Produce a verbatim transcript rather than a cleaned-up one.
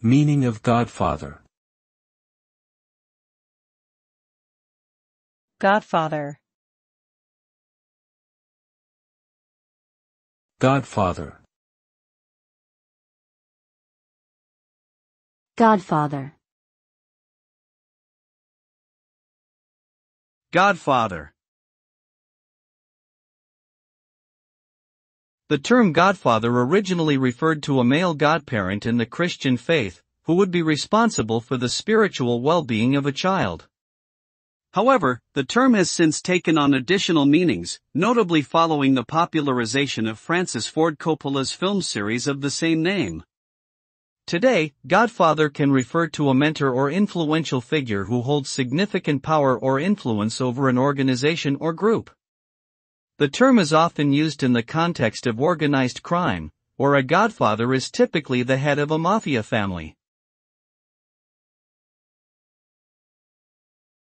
Meaning of Godfather. Godfather. Godfather. Godfather. Godfather. The term godfather originally referred to a male godparent in the Christian faith, who would be responsible for the spiritual well-being of a child. However, the term has since taken on additional meanings, notably following the popularization of Francis Ford Coppola's film series of the same name. Today, godfather can refer to a mentor or influential figure who holds significant power or influence over an organization or group. The term is often used in the context of organized crime, where a godfather is typically the head of a mafia family.